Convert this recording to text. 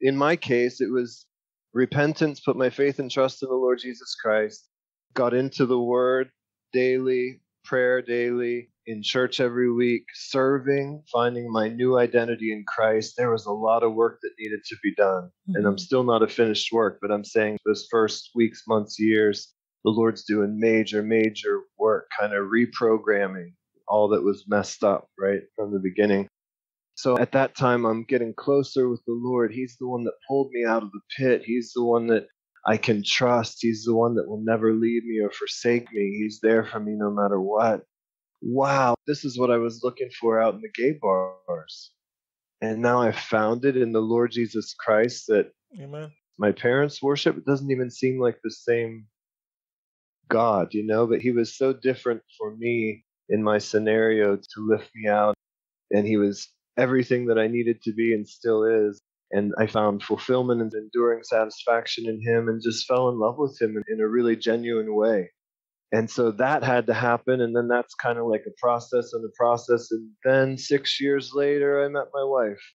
in my case, it was repentance, put my faith and trust in the Lord Jesus Christ, got into the Word daily, prayer daily, in church every week, serving, finding my new identity in Christ. There was a lot of work that needed to be done. Mm-hmm. And I'm still not a finished work, but I'm saying those first weeks, months, years, the Lord's doing major, major work, kind of reprogramming all that was messed up right from the beginning. So at that time, I'm getting closer with the Lord. He's the one that pulled me out of the pit. He's the one that I can trust. He's the one that will never leave me or forsake me. He's there for me no matter what. Wow, this is what I was looking for out in the gay bars. And now I've found it in the Lord Jesus Christ that Amen. My parents worship. It doesn't even seem like the same God, you know, but he was so different for me in my scenario to lift me out. And he was everything that I needed to be and still is. And I found fulfillment and enduring satisfaction in him and just fell in love with him in a really genuine way. And so that had to happen. And then that's kind of like a process and a process. And then 6 years later, I met my wife.